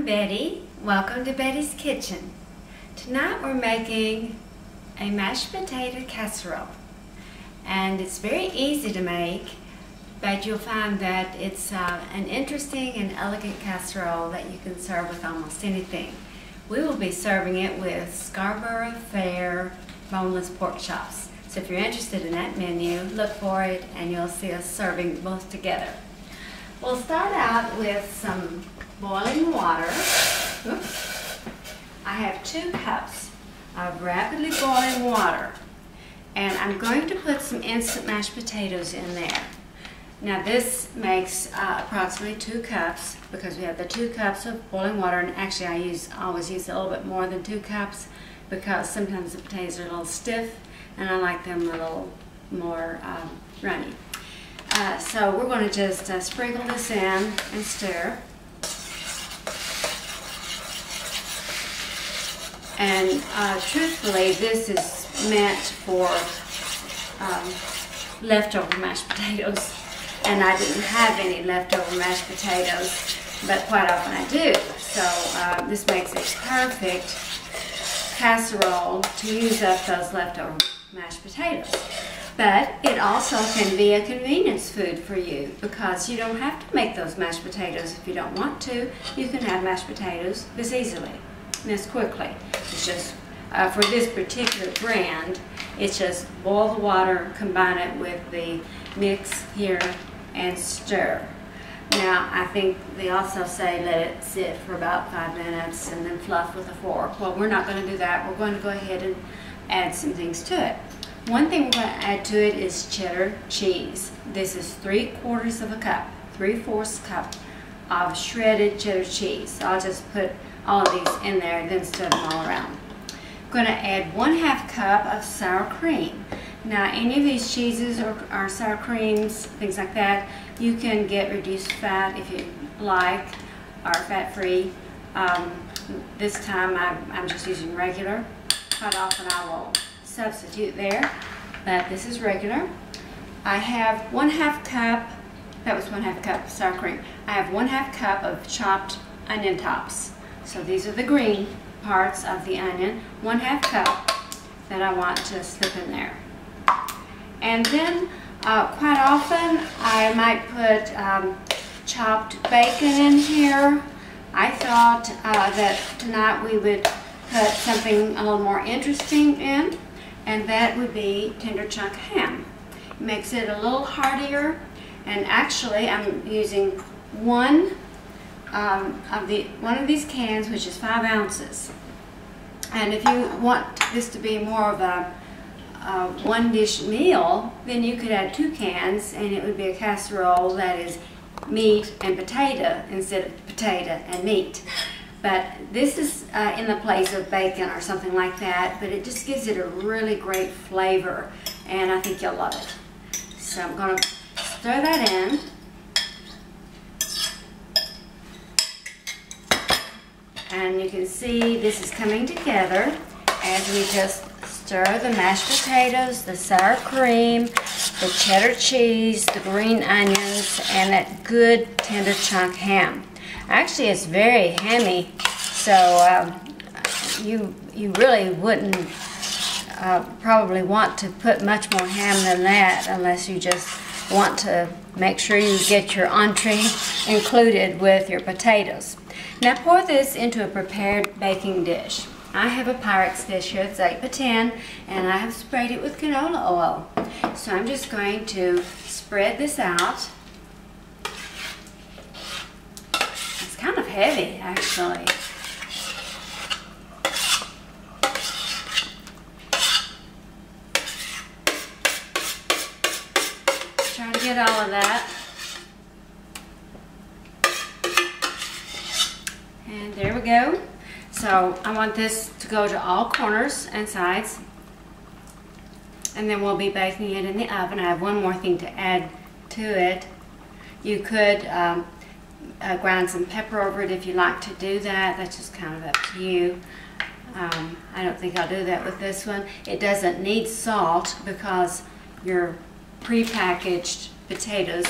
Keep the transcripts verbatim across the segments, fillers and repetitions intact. I'm Betty. Welcome to Betty's Kitchen. Tonight we're making a mashed potato casserole, and it's very easy to make, but you'll find that it's uh, an interesting and elegant casserole that you can serve with almost anything. We will be serving it with Scarborough Fair boneless pork chops. So if you're interested in that menu, look for it and you'll see us serving both together. We'll start out with some boiling water. Oops. I have two cups of rapidly boiling water, and I'm going to put some instant mashed potatoes in there. Now this makes uh, approximately two cups because we have the two cups of boiling water, and actually I use always use a little bit more than two cups because sometimes the potatoes are a little stiff and I like them a little more um, runny. Uh, so we're going to just uh, sprinkle this in and stir. And uh, truthfully, this is meant for um, leftover mashed potatoes. And I didn't have any leftover mashed potatoes, but quite often I do. So uh, this makes a perfect casserole to use up those leftover mashed potatoes. But it also can be a convenience food for you because you don't have to make those mashed potatoes if you don't want to. You can have mashed potatoes this easily, this quickly. It's just, uh, for this particular brand, it's just boil the water, combine it with the mix here, and stir. Now, I think they also say let it sit for about five minutes and then fluff with a fork. Well, we're not going to do that. We're going to go ahead and add some things to it. One thing we're going to add to it is cheddar cheese. This is three quarters of a cup, three-fourths cup of shredded cheddar cheese. So I'll just put all of these in there and then stir them all around. I'm going to add one half cup of sour cream. Now, any of these cheeses or, or sour creams, things like that, you can get reduced fat if you like, or fat-free. Um, this time I'm, I'm just using regular. Quite often I will substitute there, but this is regular. I have one half cup, that was one half cup of sour cream. I have one half cup of chopped onion tops. So these are the green parts of the onion, one half cup that I want to slip in there. And then uh, quite often I might put um, chopped bacon in here. I thought uh, that tonight we would put something a little more interesting in, and that would be tender chunk ham. It makes it a little heartier, and actually I'm using one um, of the one of these cans, which is five ounces. And if you want this to be more of a Uh, one dish meal, then you could add two cans and it would be a casserole that is meat and potato instead of potato and meat. But this is uh, in the place of bacon or something like that, but it just gives it a really great flavor and I think you'll love it. So I'm going to stir that in. And you can see this is coming together as we just stir the mashed potatoes, the sour cream, the cheddar cheese, the green onions, and that good tender chunk ham. Actually, it's very hammy, so um, you you really wouldn't uh, probably want to put much more ham than that unless you just want to make sure you get your entree included with your potatoes. Now pour this into a prepared baking dish. I have a Pyrex dish here, it's eight by ten, and I have sprayed it with canola oil. So I'm just going to spread this out. It's kind of heavy, actually. Try to get all of that. And there we go. So I want this to go to all corners and sides, and then we'll be baking it in the oven. I have one more thing to add to it. You could um, uh, grind some pepper over it if you like to do that. That's just kind of up to you. Um, I don't think I'll do that with this one. It doesn't need salt because your prepackaged potatoes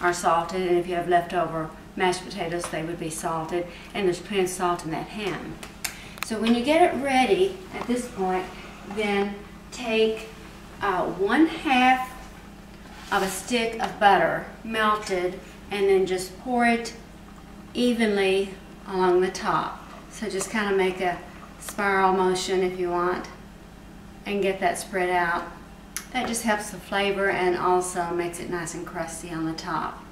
are salted, and if you have leftover mashed potatoes, they would be salted, and there's plenty of salt in that ham. So when you get it ready at this point, then take uh, one half of a stick of butter melted, and then just pour it evenly along the top. So just kind of make a spiral motion if you want and get that spread out. That just helps the flavor and also makes it nice and crusty on the top.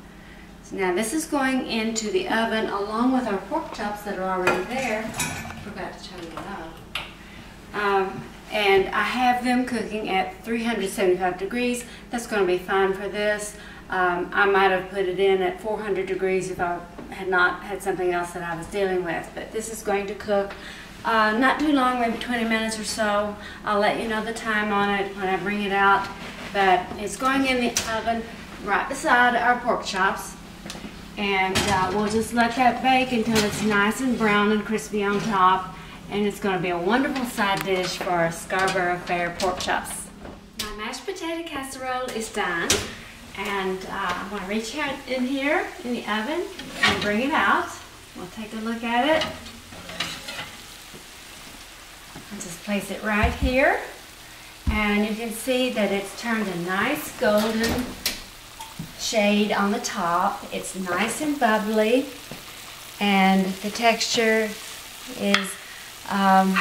So now this is going into the oven along with our pork chops that are already there. I forgot to turn it off. Um, and I have them cooking at three hundred seventy-five degrees. That's going to be fine for this. Um, I might have put it in at four hundred degrees if I had not had something else that I was dealing with. But this is going to cook uh, not too long, maybe twenty minutes or so. I'll let you know the time on it when I bring it out. But it's going in the oven right beside our pork chops. And uh, we'll just let that bake until it's nice and brown and crispy on top. And it's going to be a wonderful side dish for our Scarborough Fair pork chops. My mashed potato casserole is done. And uh, I'm going to reach out in here in the oven and bring it out. We'll take a look at it. I'll just place it right here. And you can see that it's turned a nice golden shade on the top. It's nice and bubbly. And the texture is um,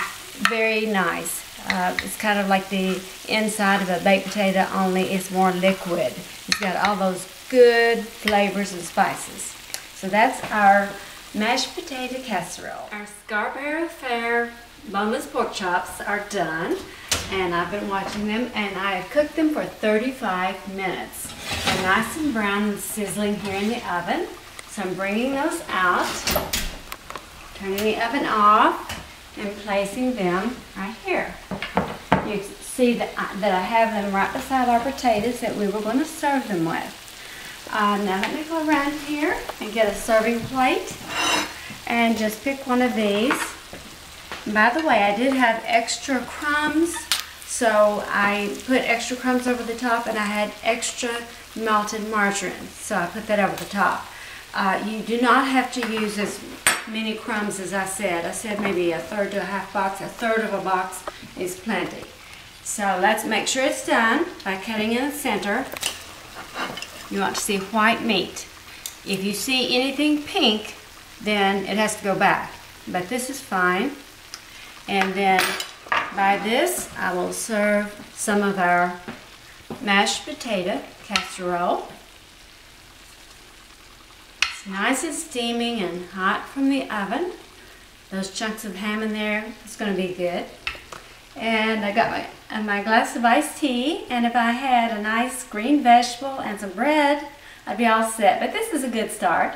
very nice. Uh, it's kind of like the inside of a baked potato, only it's more liquid. It's got all those good flavors and spices. So that's our mashed potato casserole. Our Scarborough Fair boneless pork chops are done, and I've been watching them, and I have cooked them for thirty-five minutes. They're nice and brown and sizzling here in the oven. So I'm bringing those out, turning the oven off, and placing them right here. You can see that I, that I have them right beside our potatoes that we were going to serve them with. Uh, now let me go around here and get a serving plate and just pick one of these. And by the way, I did have extra crumbs, so I put extra crumbs over the top, and I had extra melted margarine, so I put that over the top. Uh, you do not have to use as many crumbs as I said. I said maybe a third to a half box. A third of a box is plenty. So let's make sure it's done by cutting in the center. You want to see white meat. If you see anything pink, then it has to go back. But this is fine. And then by this, I will serve some of our mashed potato casserole. Nice and steaming and hot from the oven. Those chunks of ham in there, it's going to be good. And I got my, uh, my glass of iced tea, and if I had a nice green vegetable and some bread, I'd be all set. But this is a good start.